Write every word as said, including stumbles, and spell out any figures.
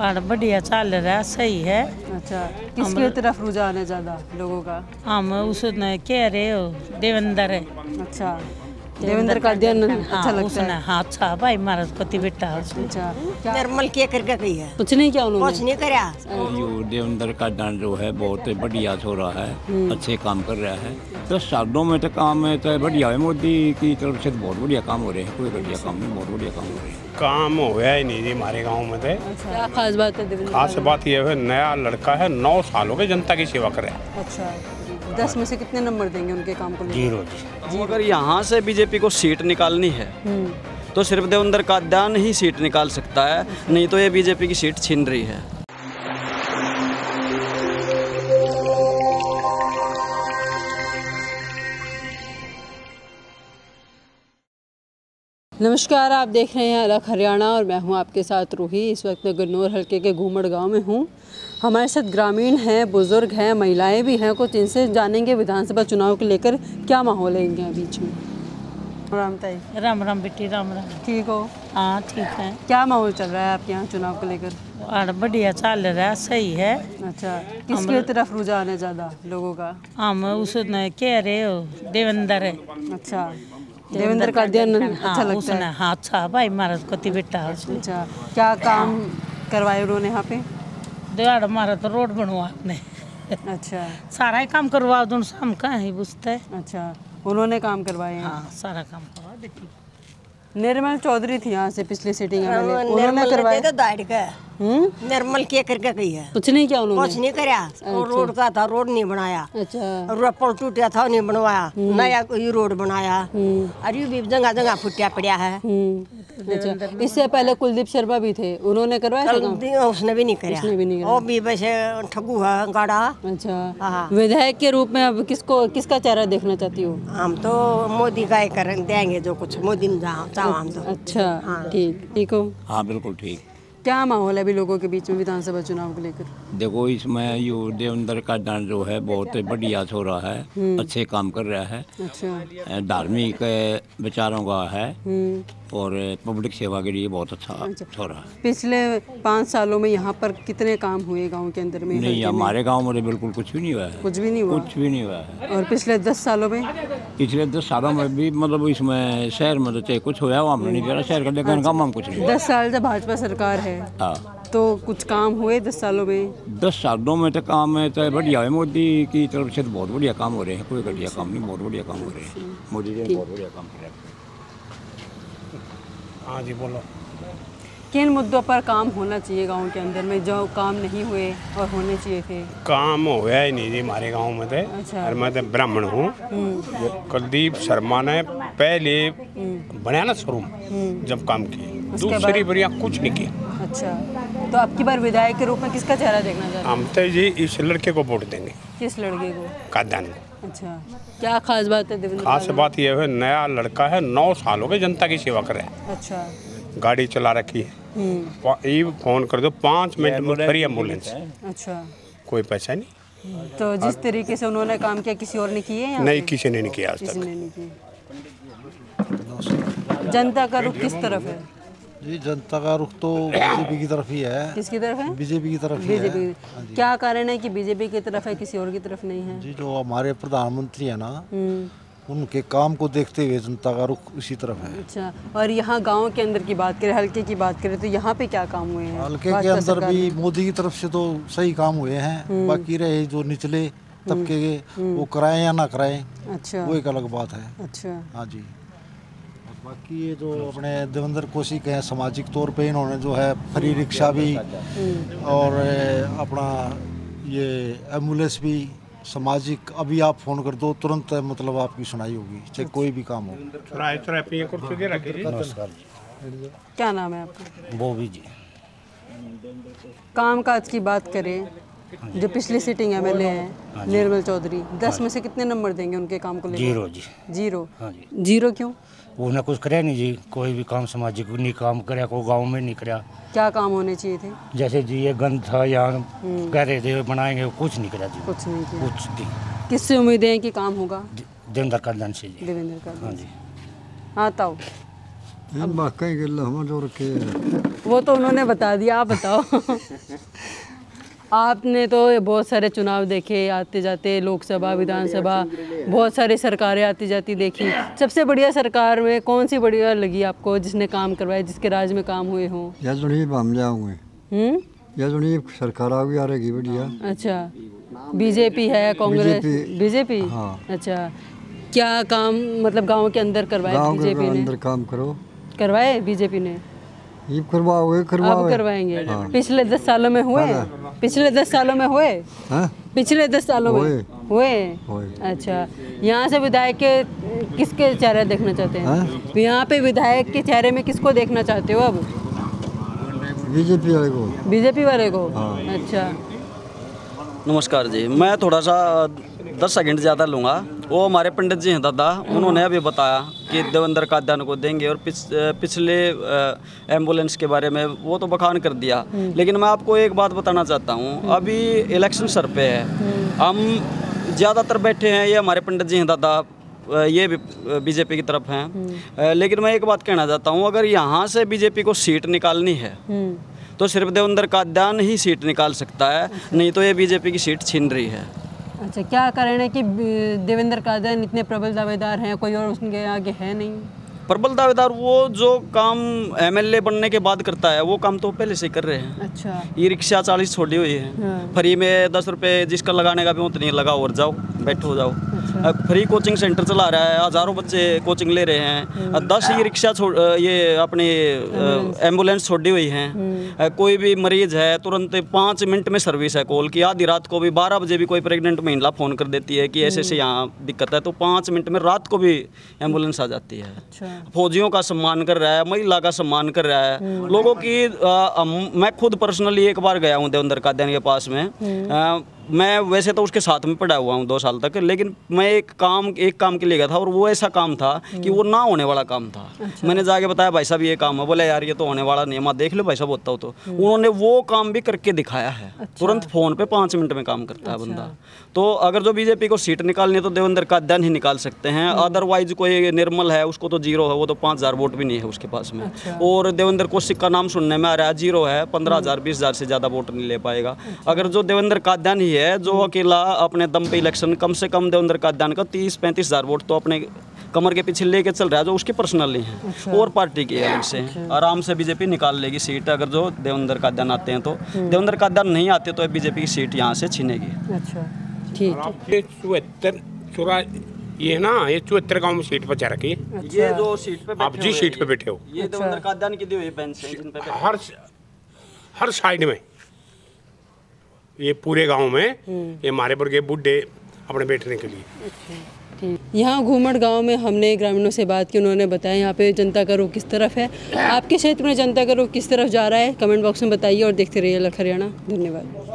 और बढ़िया चल रहा, सही है। अच्छा, किसकी तरफ रुझान है ज्यादा लोगों का? हम उसने कह रहे हो देवेंद्र है। अच्छा, देवेंद्र काद्यान अच्छा लगता है। हाँ अच्छा भाई, महाराज पति बेटा। अच्छा, निर्मल क्या करके गई है? कुछ नहीं किया उन्होंने, कुछ नहीं करा। यो देवेंद्र काद्यान जो है बहुत बढ़िया हो रहा है, अच्छे काम कर रहा है। तो सालों में तो काम है तो बढ़िया है, मोदी की तरफ से बहुत बढ़िया काम हो रहे हैं। कोई बढ़िया काम नहीं, बहुत बढ़िया काम हो रहे हैं। काम हो गया ही नहीं हमारे गाँव में। तो खास बात है, खास बात यह है नया लड़का है, नौ सालों में जनता की सेवा कर रहा है। अच्छा, दस में से कितने नंबर देंगे उनके काम को? जीरो। जी, अगर यहाँ से बीजेपी को सीट निकालनी है तो सिर्फ देवेंद्र काद्यान ही सीट निकाल सकता है, नहीं तो ये बीजेपी की सीट छीन रही है। नमस्कार, आप देख रहे हैं अलख हरियाणा और मैं हूं आपके साथ रूही। इस वक्त मैं गन्नौर हलके के घूमड़ गांव में हूं। हमारे साथ ग्रामीण हैं, बुज़ुर्ग हैं, महिलाएं भी हैं। कुछ इनसे जानेंगे विधानसभा चुनाव को लेकर क्या माहौल है इनके बीच में। राम ताई, राम राम बेटी, राम राम। ठीक हो? हाँ ठीक है। क्या माहौल चल रहा है आपके यहाँ चुनाव को लेकर? और बढ़िया चल रहा है, सही है। अच्छा, किसकी तरफ रुझान है ज़्यादा लोगों का? हम उसने कह रहे हो देवेंद्र है। अच्छा, देवेंद्र काद्यान अच्छा हाँ, लगता है। हाँ अच्छा भाई, महाराज पति बेटा। अच्छा, क्या काम करवाए उन्होंने यहाँ पे? देवाड़ा मारा तो रोड बनवा आपने। अच्छा, सारा ही काम करवा दो, हम कहाँ ही पूछते हैं। अच्छा, उन्होंने काम करवाए हैं? हाँ, सारा काम करवा देती। निर्मल चौधरी थी यहाँ से पिछली सीटिंग, उन्होंने करवाया था। दाढ़ का निर्मल क्या करके गई है? कुछ नहीं किया उन्होंने, कुछ नहीं कराया। अच्छा। रोड का था, रोड नहीं बनाया। अच्छा, रपड़ टूटा था, नहीं बनवाया। नया कोई रोड बनाया, अरे भी जगह जगह फुटिया पड़ा है। अच्छा, इससे पहले कुलदीप शर्मा भी थे, उन्होंने करवाया? उसने भी नहीं कराया, वो भी वैसे ठगू है गाड़ा। अच्छा, विधायक के रूप में अब किसको, किसका चेहरा देखना चाहती हो? हम तो मोदी का देंगे जो कुछ मोदी में चाहो हम तो। अच्छा ठीक, ठीक हो? हाँ बिल्कुल ठीक। क्या माहौल है अभी लोगों के बीच में विधानसभा चुनाव को लेकर? देखो, इसमें यो देवेंद्र काद्यान जो है बहुत बढ़िया हो रहा है, अच्छे काम कर रहा है। अच्छा, धार्मिक विचारों का है और पब्लिक सेवा के लिए बहुत अच्छा हो रहा है। पिछले पाँच सालों में यहाँ पर कितने काम हुए गांव के अंदर में? नहीं, हमारे गांव में बिल्कुल कुछ भी नहीं हुआ है। कुछ भी नहीं हुआ? कुछ भी नहीं हुआ है। और पिछले दस सालों में? पिछले दस सालों में भी मतलब इसमें शहर में तो कुछ हुआ, हमने नहीं करा शहर का, लेकिन गाँव में कुछ नहीं। दस साल से भाजपा सरकार है, तो कुछ काम हुए दस सालों में? दस सालों में तो काम है तो बढ़िया है, मोदी की तरफ से तो बहुत बढ़िया काम हो रहे हैं। कोई बढ़िया काम नहीं, बहुत बढ़िया काम हो रहे हैं। मोदी जी बहुत बढ़िया काम कर रहे हैं। हाँ जी बोलो, किन मुद्दों पर काम होना चाहिए गांव के अंदर में, जो काम नहीं हुए और होने चाहिए थे? काम हो गया ही नहीं जी हमारे गांव में थे। अच्छा, और मैं तो ब्राह्मण हूँ। कुलदीप शर्मा ने पहले बनाया ना शोरूम, जब काम किए, दूसरी बार यहाँ कुछ नहीं किया। अच्छा, तो आपकी बार विधायक के रूप में किसका चेहरा देखना चाहते हैं? हम तो जी इस लड़के को वोट देंगे। किस लड़के को? काद्यान को। अच्छा, क्या खास बात है? खास बात यह है नया लड़का है, नौ सालों में जनता की सेवा कर रहा है। अच्छा, गाड़ी चला रखी है, ये फोन कर दो पाँच मिनट में फ्री एम्बुलेंस। अच्छा, कोई पैसा नहीं। तो जिस तरीके से उन्होंने काम किया किसी और ने किए? नहीं, किसी ने नहीं किया आज तक। जनता का रुख किस तरफ है? जी, जनता का रुख तो बीजेपी की तरफ ही है। किसकी तरफ है? बीजेपी की तरफ ही है। क्या कारण है कि बीजेपी की तरफ है, किसी और की तरफ नहीं है? जी, जो हमारे प्रधानमंत्री है ना, उनके काम को देखते हुए जनता का रुख उसी तरफ है। अच्छा, और यहाँ गांव के अंदर की बात करें, हल्के की बात करें, तो यहाँ पे क्या काम हुए हैं? हल्के के अंदर भी मोदी की तरफ से तो सही काम हुए हैं, बाकी रहे जो निचले तबके के वो कराए या ना कराए। अच्छा, वो एक अलग बात है। अच्छा, हाँ जी। बाकी ये जो अपने देवेंद्र कोशी के हैं, सामाजिक तौर पे इन्होंने जो है फ्री रिक्शा भी और अपना ये एम्बुलेंस भी, सामाजिक, अभी आप फोन कर दो तुरंत मतलब आपकी सुनाई होगी, चाहे कोई भी काम हो। क्या नाम है आपका? बोबी जी। काम काज की बात करें, जो पिछली सीटिंग एमएलए हैं निर्मल चौधरी, दस में से कितने नंबर देंगे उनके काम को लेकर? जीरो जी। जीरो? जीरो क्यों? उन्हें कुछ कराया नहीं जी, कोई भी काम सामाजिक नहीं काम कराया, कोई गांव में नहीं कराया। क्या काम होने चाहिए थे? जैसे जी ये गंद था, यहाँ कह रहे थे बनाएंगे, कुछ नहीं कराया जी, कुछ नहीं किया। कुछ भी। किससे उम्मीदें हैं कि काम होगा? देवेंद्र काद्यान से जी। देवेंद्र काद्यान। हाँ जी, हाँ। ताओ, हम बाकी गल्ला हम जो रखे वो तो उन्होंने बता दिया, आप बताओ। आपने तो बहुत सारे चुनाव देखे आते जाते, लोकसभा, विधानसभा, बहुत सारी सरकारें आती जाती देखी। सबसे बढ़िया सरकार में कौन सी बढ़िया लगी आपको, जिसने काम करवाए, जिसके राज में काम हुए हों? सरकार आ गई बढ़िया। अच्छा, बीजेपी है, कांग्रेस, बीजेपी। अच्छा, क्या काम मतलब गाँव के अंदर करवाए बीजेपी ने? काम करो करवाए बीजेपी ने, ये करवाओगे करवाओगे करवाएंगे। हाँ। पिछले दस सालों में हुए पिछले दस सालों में हुए हाँ? पिछले दस सालों में हुए। अच्छा, यहाँ से विधायक के किसके चेहरे देखना चाहते हैं? हाँ? यहाँ पे विधायक के चेहरे में किसको देखना चाहते हो अब? बीजेपी वाले को। बीजेपी वाले को। हाँ। अच्छा, नमस्कार जी। मैं थोड़ा सा दस सेकंड ज़्यादा लूँगा। वो हमारे पंडित जी हैं दादा, उन्होंने अभी बताया कि देवेंद्र काद्यान को देंगे और पिछ, पिछले एम्बुलेंस के बारे में वो तो बखान कर दिया। लेकिन मैं आपको एक बात बताना चाहता हूँ, अभी इलेक्शन सर पे है, हम ज़्यादातर बैठे हैं, ये हमारे पंडित जी हैं दादा, ये बीजेपी की तरफ हैं। लेकिन मैं एक बात कहना चाहता हूँ, अगर यहाँ से बीजेपी को सीट निकालनी है तो सिर्फ देवेंद्र काद्यान ही सीट निकाल सकता है, नहीं तो ये बीजेपी की सीट छीन रही है। अच्छा, क्या कारण है कि देवेंद्र काद्यान इतने प्रबल दावेदार हैं, कोई और उसके आगे है नहीं? प्रबल दावेदार वो जो काम एमएलए बनने के बाद करता है वो काम तो पहले से कर रहे हैं। अच्छा, ये रिक्शा चालीस छोड़ी हुई है। हाँ। फ्री में दस रुपये जिसका लगाने का भी उतनी लगाओ और जाओ, बैठो जाओ। अच्छा। फ्री कोचिंग सेंटर चला रहा है, हज़ारों बच्चे कोचिंग ले रहे हैं। दस ये रिक्शा छोड़ ये अपनी एम्बुलेंस छोड़ी हुई हैं। कोई भी मरीज है तुरंत पाँच मिनट में सर्विस है कॉल की, आधी रात को भी बारह बजे भी कोई प्रेग्नेंट महिला फ़ोन कर देती है कि ऐसे ऐसे यहाँ दिक्कत है, तो पाँच मिनट में रात को भी एम्बुलेंस आ जाती है। फौजियों का सम्मान कर रहा है, महिला का सम्मान कर रहा है, लोगों की आ, मैं खुद पर्सनली एक बार गया हूँ देवेंद्र काद्यान के पास में। आ, मैं वैसे तो उसके साथ में पढ़ा हुआ हूँ दो साल तक, लेकिन मैं एक काम एक काम के लिए गया था और वो ऐसा काम था कि वो ना होने वाला काम था। अच्छा। मैंने जाके बताया भाई साहब ये काम है, बोले यार ये तो होने वाला नहीं है, मैं देख लो भाई साहब होता हो तो। उन्होंने वो काम भी करके दिखाया है। अच्छा। तुरंत फ़ोन पे पाँच मिनट में काम करता है बंदा। तो अगर जो बीजेपी को सीट निकालनी है तो देवेंद्र काद्यान ही निकाल सकते हैं, अदरवाइज कोई निर्मल है उसको तो जीरो है, वो तो पाँच हज़ार वोट भी नहीं है उसके पास में। और देवेंद्र कौशिक का नाम सुनने में आ रहा है, जीरो है, पंद्रह हज़ार बीस हज़ार से ज़्यादा वोट नहीं ले पाएगा। अगर जो देवेंद्र काद्यान ही है जो अकेला अपने दम पे इलेक्शन, कम से कम देवेंद्र काद्यान का तीस पैंतीस हज़ार वोट तो अपने कमर के पीछे लेके चल रहा है, जो उसके पर्सनली हैं। अच्छा। और पार्टी के अलग से आराम से बीजेपी निकाल लेगी सीट, अगर जो देवेंद्र काद्यान आते हैं तो। देवेंद्र काद्यान नहीं आते तो बीजेपी की सीट यहाँ से छीनेगी। अच्छा, ठीक। चौहत्तर चौरा ये ना ये चौहत्तर गाँव में सीट पर जा रखी है, ये जो सीट पर आप जिस सीट पर बैठे हो ये देवेंद्र काद्यान की दी हुई बेंच है, हर हर साइड में ये पूरे गांव में ये हमारे वर्ग बूढ़े अपने बैठने के लिए। यहाँ घूमड़ गांव में हमने ग्रामीणों से बात की, उन्होंने बताया यहाँ पे जनता का रुख किस तरफ है। आपके क्षेत्र में जनता का रुख किस तरफ जा रहा है, कमेंट बॉक्स में बताइए और देखते रहिए अलख हरियाणा। धन्यवाद।